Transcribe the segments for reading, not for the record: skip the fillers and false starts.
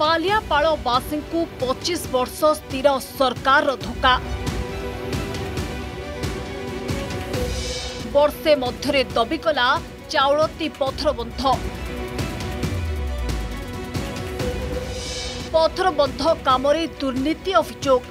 पालियापाड़वासी 25 वर्ष स्थिर सरकार धोखा। वर्षे मध्य दबिकला चाउलती पथरबंध। पथरबंध काम दुर्नीति अभियोग।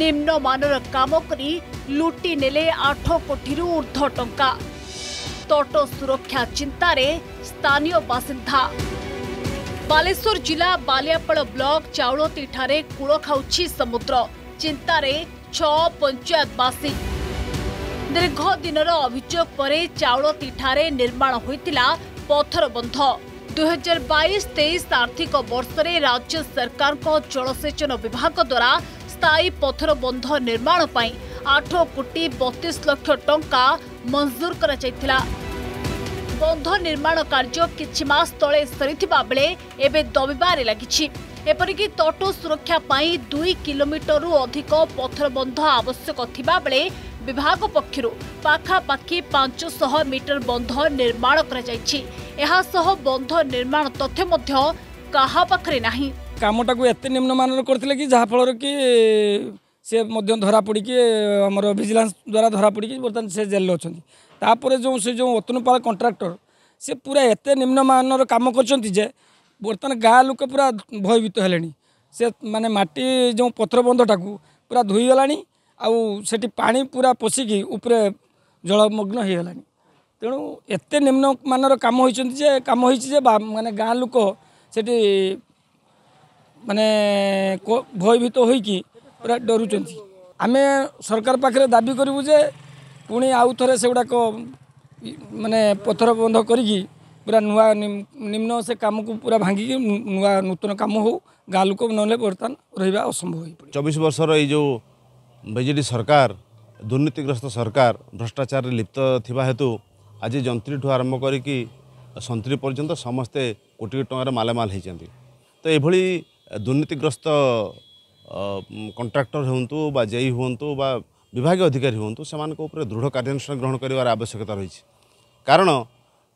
निम्नमानर काम करी लुटी नेले 8 कोटी ऊर्ध्व टंका। तट सुरक्षा चिंतार स्थानीय बासिंदा। बालेश्वर जिला बालियापाड़ ब्लॉक चाउलती ठारे कूल खाउछि समुद्र। चिंतार 6 पंचायतवासी। दीर्घ दिनर अभियोग पर चाउलती ठारे निर्माण होइतिला पथरबंध। 2022-23 आर्थिक वर्ष में राज्य सरकार को जलसेचन विभाग द्वारा स्थायी पथरबंध निर्माण पर 8 कोटी 32 लाख टंका मंजूर करा जायतिला। बंध निर्माण कार्य किछि मास तले सरिथिबा बेले एबे दबिबारे लागिछि। एपरिकि तट सुरक्षा पर 2 किलोमीटर अधिक पथरबंध आवश्यक थिबा बेले विभाग पक्षरु पाखापाखि 500 मीटर बंध निर्माण करा जायछि। एहा सह बंध निर्माण तथ्य मध्य कहा पाखरे नाही। कामटा को एत निम्नमान करते कि जहाँफल कि सी धरा पड़ी आम विजिलेंस द्वारा धरा पड़ी बर्तमान से जेल अच्छा। तापर जो से जो अतनुपाल कंट्राक्टर से पूरा एत निम्नमान काम कर बर्तमान गाँ लोक पूरा भयभीत है। से माने माटी जो पथरबंधटा को पूरा धोईगला आठ पा पूरा पशिकी उपर जलमग्न हो गला। तेणु एत निम्नमान काम हो माने गाँ लोक से माने भयभीत हो पूरा डर। आम सरकार पाखे दाबी करूँ जे पुणी आउ थे से गुड़ाक माने पथरबंध करी पूरा नुआ निम्न से काम को पूरा भांगी नुआ नूतन काम हो गाँ लोक ना बर्तमान रहा असंभव। 24 वर्षर ये जो बीजेडी सरकार दुर्नीतिग्रस्त सरकार भ्रष्टाचार लिप्त थिबा हेतु आज जंत्री ठू आरंभ करी संतरी पर्यंत समस्ते कोटी टकर मालामाल होती। तो ये दुर्नीतिग्रस्त कंट्राक्टर होंतु बा जेई होंतु बा विभागीय अधिकारी होंतु सेमान को ऊपर दृढ़ कार्यानुष्ठान ग्रहण करार आवश्यकता रही। कारण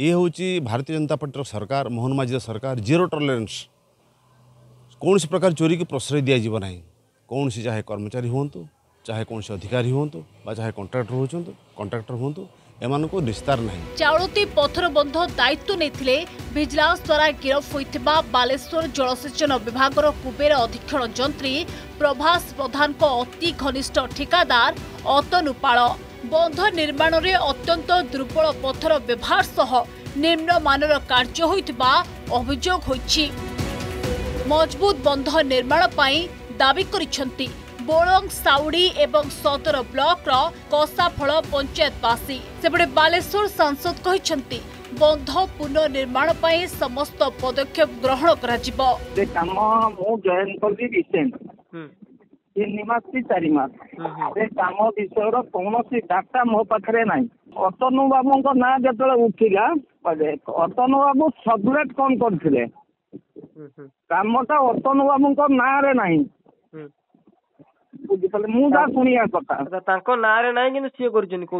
ये हूँ भारतीय जनता पार्टी सरकार मोहन माझी सरकार जीरो टॉलरेंस। कौन सी प्रकार चोरी की प्रश्रय दिया ना। कौन सी चाहे कर्मचारी होंतु चाहे कौन से अधिकारी होंतु बा चाहे कंट्राक्टर होंतु एमानको विस्तार नहीं। चाउलती पथरबंध दायित्व नेथिले भिजिलांस द्वारा गिरफ होइथिबा बालेश्वर जलसेचन विभागर कुबेर अधीक्षण जंत्री प्रभास प्रधान को अति घनिष्ठ ठेकादार अतनुपाल। बंध निर्माण रे अत्यंत दुर्बल पथर व्यवहार सह निम्नमानर कार्य होइथिबा अभियोग होइछि। मजबूत बंध निर्माण पई दाबी करिसंती बोलंग साउडी एवं 17 ब्लॉक कसाफल पंचायतवासी। सेपटे बालेश्वर सांसद कहते बंध पुनर्निर्माण पर समस्त पदक्षेप ग्रहण करा। अतनु बाबू ना जो उठिला अतनु बाबू सबलेट कौन करथिले कामटा अतनु बाबू ना रे नाही जो प्रभास प्रधान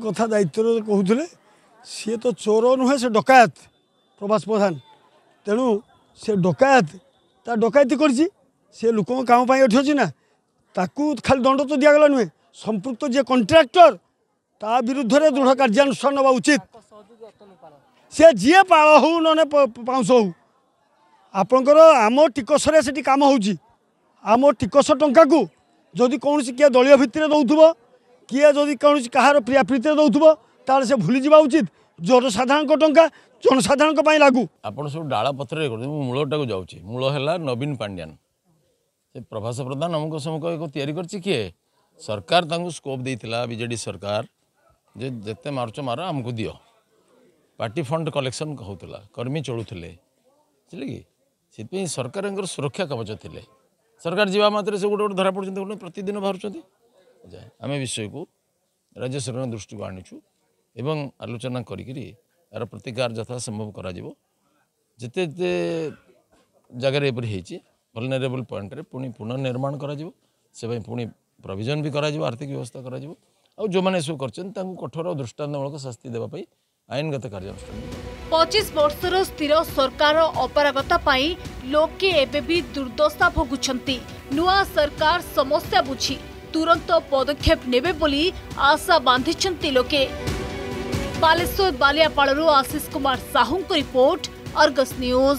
कथा दायित्व कहते सी तो चोर नुहे से डकायत प्रभास प्रधान। तेणु से डकायत ता डकायती करा खाली दंड तो दिगला नुहे संपृक्त जे कंट्राक्टर ता विरुद्ध रे दृढ़ कार्यानुष्ठान ना उचित। से जी पाल हो ना पाँच हो आपणकर आम टिकस काम होम टिकस टंका को जदि कौन किए दलय भित्ति दौथब किए जदि कौन कहार प्रियाप्रीति दौथब ताल से भूली जावा उचित। जनसाधारण टंका जनसाधारण लागू आप सब डाल पत्र मूलटा को जाऊँगी। मूल है नवीन पांड्यान से प्रभास प्रधान अमुक समुक तैयारी करे सरकार तंगु स्कोप देइथिला बीजेडी सरकार जे जत्ते मारच मार आमको दियो पार्टी फंड कलेक्शन कहूला कर्मी चलुले बुझे कि से सरकार सुरक्षा कवच थे। सरकार जीवा मात्र से गोटे गोटे धरा पड़ते गोटे प्रतिदिन बाहर आम विषय को राज्य सरकार दृष्टि को आणिचु एवं आलोचना करी यार प्रतिकार यथासंभव करते जगार एपरी होलनरेबल पॉइंट पुनर्निर्माण कर से पुणी प्रोविजन भी कराजिबो आर्थिक व्यवस्था कराजिबो आ जो माने सब करछन तांको कठोर दृष्टांतमूलक शास्ति देबा पई आईनगत कार्यनुष्ठान 25 वर्षर स्थिर सरकार अपरागता लोके एबी दुर्दशा भोगुंट नुआ सरकार समस्या बुझी तुरंत पदक्षेप नेबे बोली आशा बांधि लोके। बालेश्वर बालियापाड़ू आशीष कुमार साहू को रिपोर्ट अर्गस न्यूज।